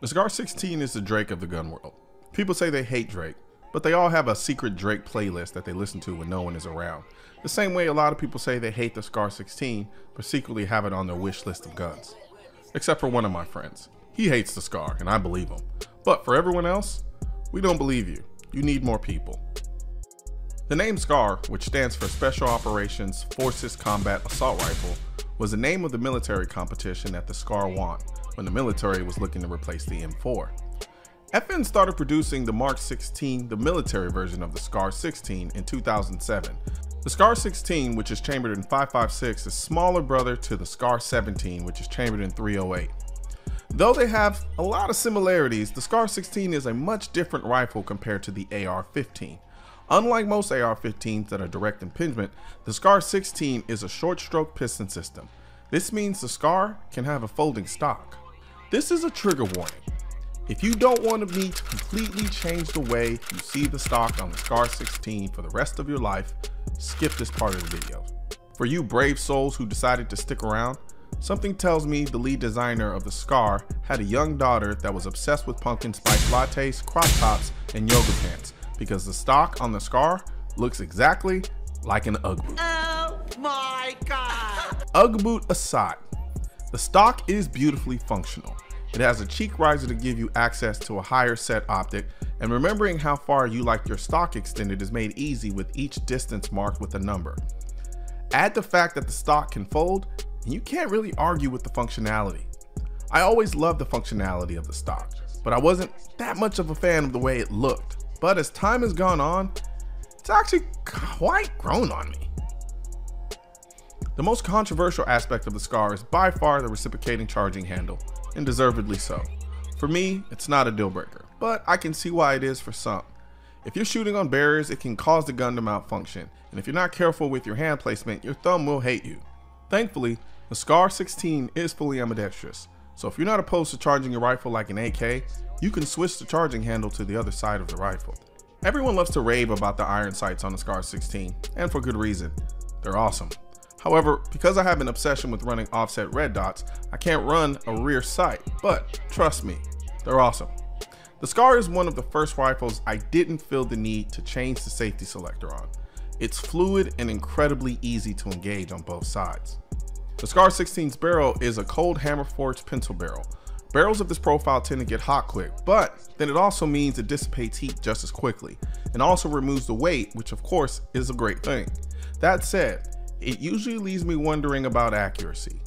The SCAR-16 is the Drake of the gun world. People say they hate Drake, but they all have a secret Drake playlist that they listen to when no one is around. The same way a lot of people say they hate the SCAR-16, but secretly have it on their wish list of guns. Except for one of my friends. He hates the SCAR, and I believe him. But for everyone else, we don't believe you. You need more people. The name SCAR, which stands for Special Operations Forces Combat Assault Rifle, was the name of the military competition that the SCAR won when the military was looking to replace the M4. FN started producing the Mark 16, the military version of the SCAR-16, in 2007. The SCAR-16, which is chambered in .556, is smaller brother to the SCAR-17, which is chambered in .308. Though they have a lot of similarities, the SCAR-16 is a much different rifle compared to the AR-15. Unlike most AR-15s that are direct impingement, the SCAR-16 is a short stroke piston system. This means the SCAR can have a folding stock. This is a trigger warning. If you don't want to need to completely change the way you see the stock on the SCAR-16 for the rest of your life, skip this part of the video. For you brave souls who decided to stick around, something tells me the lead designer of the SCAR had a young daughter that was obsessed with pumpkin spice lattes, crop tops, and yoga pants, because the stock on the SCAR looks exactly like an Ugg boot. Oh my God! Ugg boot aside, the stock is beautifully functional. It has a cheek riser to give you access to a higher set optic, and remembering how far you like your stock extended is made easy with each distance marked with a number. Add the fact that the stock can fold, and you can't really argue with the functionality. I always loved the functionality of the stock, but I wasn't that much of a fan of the way it looked. But as time has gone on, it's actually quite grown on me. The most controversial aspect of the SCAR is by far the reciprocating charging handle, and deservedly so. For me, it's not a deal breaker, but I can see why it is for some. If you're shooting on barriers, it can cause the gun to malfunction, and if you're not careful with your hand placement, your thumb will hate you. Thankfully, the SCAR-16 is fully ambidextrous, so if you're not opposed to charging your rifle like an AK, you can switch the charging handle to the other side of the rifle. Everyone loves to rave about the iron sights on the SCAR-16, and for good reason. They're awesome. However, because I have an obsession with running offset red dots, I can't run a rear sight, but trust me, they're awesome. The SCAR is one of the first rifles I didn't feel the need to change the safety selector on. It's fluid and incredibly easy to engage on both sides. The SCAR-16's barrel is a cold hammer forged pencil barrel. Barrels of this profile tend to get hot quick, but then it also means it dissipates heat just as quickly, and also removes the weight, which of course is a great thing. That said, it usually leaves me wondering about accuracy.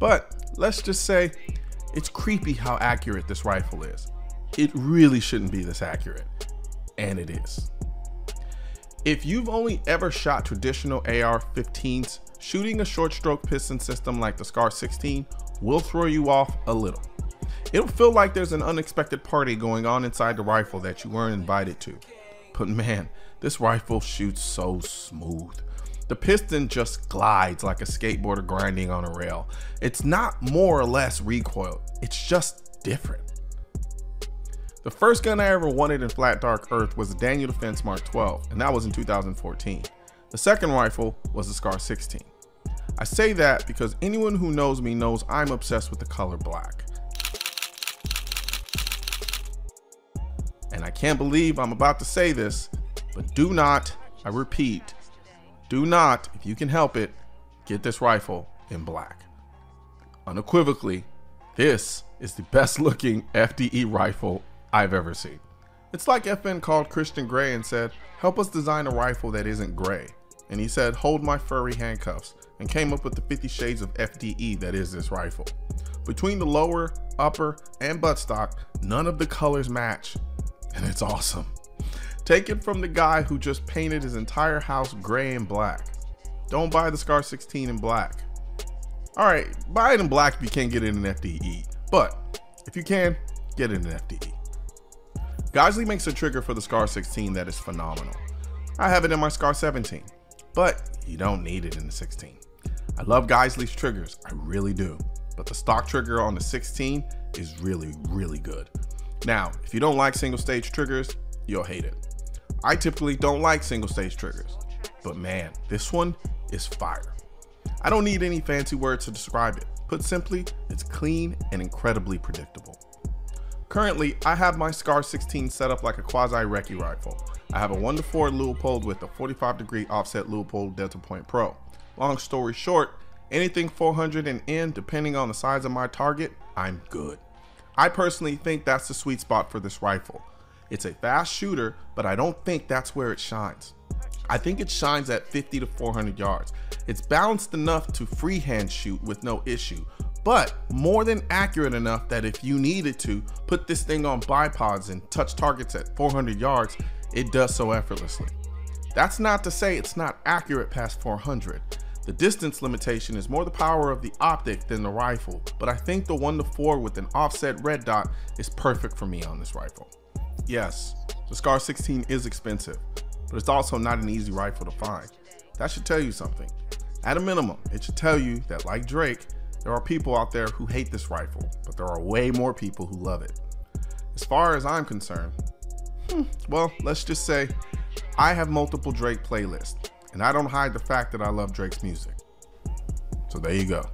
But let's just say, it's creepy how accurate this rifle is. It really shouldn't be this accurate, and it is. If you've only ever shot traditional AR-15s, shooting a short stroke piston system like the SCAR-16 will throw you off a little. It'll feel like there's an unexpected party going on inside the rifle that you weren't invited to. But man, this rifle shoots so smooth. The piston just glides like a skateboarder grinding on a rail. It's not more or less recoiled, it's just different. The first gun I ever wanted in Flat Dark Earth was the Daniel Defense Mark 12, and that was in 2014. The second rifle was the SCAR-16. I say that because anyone who knows me knows I'm obsessed with the color black. And I can't believe I'm about to say this, but do not, I repeat, do not, if you can help it, get this rifle in black. Unequivocally, this is the best looking FDE rifle I've ever seen. It's like FN called Christian Gray and said, help us design a rifle that isn't gray. And he said, hold my furry handcuffs, and came up with the 50 shades of FDE that is this rifle. Between the lower, upper, and buttstock, none of the colors match. And it's awesome. Take it from the guy who just painted his entire house gray and black. Don't buy the SCAR-16 in black. Alright, buy it in black if you can't get it in FDE, but if you can, get it in FDE. Geissele makes a trigger for the SCAR-16 that is phenomenal. I have it in my SCAR-17, but you don't need it in the 16. I love Geissele's triggers, I really do, but the stock trigger on the 16 is really, really good. Now, if you don't like single stage triggers, you'll hate it. I typically don't like single stage triggers, but man, this one is fire. I don't need any fancy words to describe it. Put simply, it's clean and incredibly predictable. Currently, I have my SCAR-16 set up like a quasi-recce rifle. I have a 1-4 Leupold with a 45-degree offset Leupold Delta Point Pro. Long story short, anything 400 and in, depending on the size of my target, I'm good. I personally think that's the sweet spot for this rifle. It's a fast shooter, but I don't think that's where it shines. I think it shines at 50 to 400 yards. It's balanced enough to freehand shoot with no issue, but more than accurate enough that if you needed to put this thing on bipods and touch targets at 400 yards, it does so effortlessly. That's not to say it's not accurate past 400. The distance limitation is more the power of the optic than the rifle, but I think the 1-4 with an offset red dot is perfect for me on this rifle. Yes, the SCAR-16 is expensive, but it's also not an easy rifle to find. That should tell you something. At a minimum, it should tell you that, like Drake, there are people out there who hate this rifle, but there are way more people who love it. As far as I'm concerned, well, let's just say I have multiple Drake playlists, and I don't hide the fact that I love Drake's music. So there you go.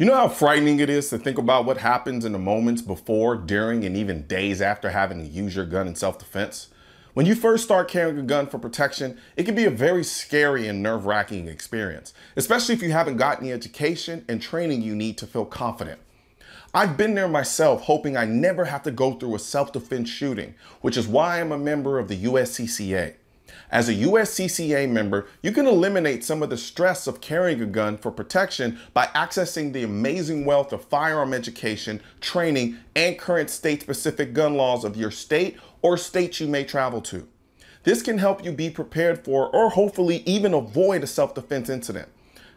You know how frightening it is to think about what happens in the moments before, during, and even days after having to use your gun in self-defense? When you first start carrying a gun for protection, it can be a very scary and nerve-wracking experience, especially if you haven't gotten the education and training you need to feel confident. I've been there myself, hoping I never have to go through a self-defense shooting, which is why I'm a member of the USCCA. As a USCCA member, you can eliminate some of the stress of carrying a gun for protection by accessing the amazing wealth of firearm education, training, and current state-specific gun laws of your state or states you may travel to. This can help you be prepared for or hopefully even avoid a self-defense incident.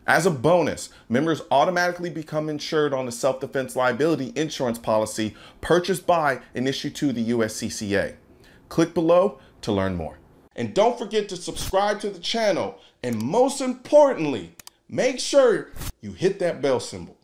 As a bonus, members automatically become insured on the self-defense liability insurance policy purchased by and issued to the USCCA. Click below to learn more. And don't forget to subscribe to the channel. And most importantly, make sure you hit that bell symbol.